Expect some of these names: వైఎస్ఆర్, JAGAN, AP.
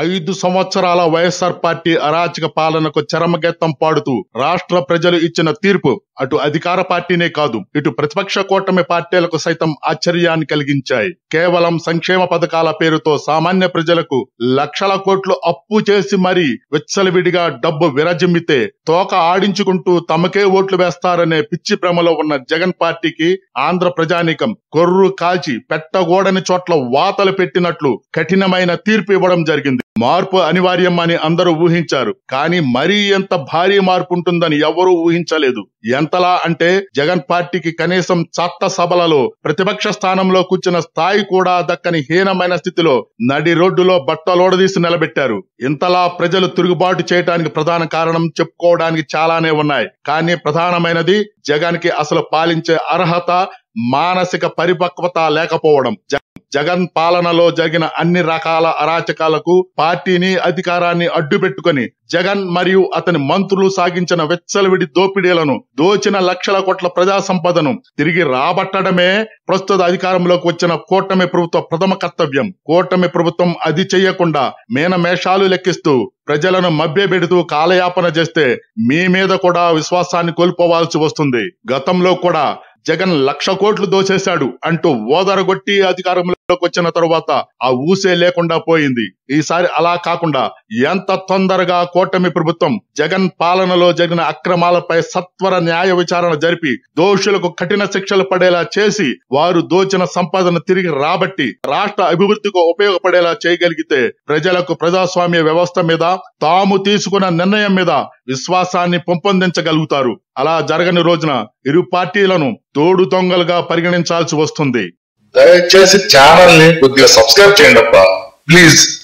5 సంవత్సరాల వైఎస్ఆర్ పార్టీ అరాచక పాలనకు చరమగీతం పాడుతూ రాష్ట్ర ప్రజలు ఇచ్చిన తీర్పు అటు అధికార పార్టీనే కాదు, ఇటు ప్రతిపక్ష కూటమి పార్టీలకు సైతం ఆశ్చర్యాన్ని కలిగించాయి. కేవలం సంక్షేమ పథకాల పేరుతో సామాన్య ప్రజలకు లక్షల కోట్లు అప్పు చేసి మరీ విచ్చలవిడిగా డబ్బు విరజిమ్మితే, తోక ఆడించుకుంటూ తమకే ఓట్లు వేస్తారనే పిచ్చి భ్రమలో ఉన్న జగన్ పార్టీకి ఆంధ్ర ప్రజానీకం గొర్రు కాల్చి పెట్టగోడని చోట్ల వాతలు పెట్టినట్లు కఠినమైన తీర్పు ఇవ్వడం జరిగింది. మార్పు అనివార్యం అని అందరూ ఊహించారు, కానీ మరీ ఎంత భారీ మార్పు ఉంటుందని ఎవరూ ఊహించలేదు. ఎంతలా అంటే జగన్ పార్టీకి కనీసం చట్ట సభలలో ప్రతిపక్ష స్థానంలో కూర్చున్న స్థాయి కూడా దక్కని హీనమైన స్థితిలో నడి రోడ్డులో బట్టలోడదీసి నిలబెట్టారు. ఇంతలా ప్రజలు తిరుగుబాటు చేయడానికి ప్రధాన కారణం చెప్పుకోవడానికి చాలానే ఉన్నాయి, కానీ ప్రధానమైనది జగన్ కి అసలు పాలించే అర్హత, మానసిక పరిపక్వత లేకపోవడం. జగన్ పాలనలో జరిగిన అన్ని రకాల అరాచకాలకు పార్టీని, అధికారాన్ని అడ్డు పెట్టుకుని జగన్ మరియు అతని మంత్రులు సాగించిన వెచ్చలవిడి దోపిడీలను, దోచిన లక్షల కోట్ల ప్రజా సంపదను తిరిగి రాబట్టడమే ప్రస్తుత అధికారంలోకి వచ్చిన కూటమి ప్రభుత్వ ప్రథమ కర్తవ్యం. కూటమి ప్రభుత్వం అది చెయ్యకుండా మేనమేషాలు లెక్కిస్తూ ప్రజలను మభ్యపెడుతూ కాలయాపన చేస్తే మీ మీద కూడా విశ్వాసాన్ని కోల్పోవాల్సి వస్తుంది. గతంలో కూడా జగన్ 1,00,000 కోట్లు దోచేశాడు అంటూ ఓదరగొట్టి అధికారంలోకి వచ్చిన తరువాత ఆ ఊసే లేకుండా పోయింది. ఈసారి అలా కాకుండా ఎంత తొందరగా కూటమి ప్రభుత్వం జగన్ పాలనలో జరిగిన అక్రమాలపై సత్వర న్యాయ విచారణ జరిపి దోషులకు కఠిన శిక్షలు పడేలా చేసి వారు దోచిన సంపదను తిరిగి రాబట్టి రాష్ట్ర అభివృద్ధికి ఉపయోగపడేలా చేయగలిగితే ప్రజలకు ప్రజాస్వామ్య వ్యవస్థ మీద, తాము తీసుకున్న నిర్ణయం మీద విశ్వాసాన్ని పెంపొందించగలుగుతారు. అలా జరగని రోజున ఇరు పార్టీలను తోడు దొంగలుగా పరిగణించాల్సి వస్తుంది. దయచేసి ఛానల్ ని కొద్దిగా సబ్స్క్రైబ్ చేయండి అప్ప ప్లీజ్.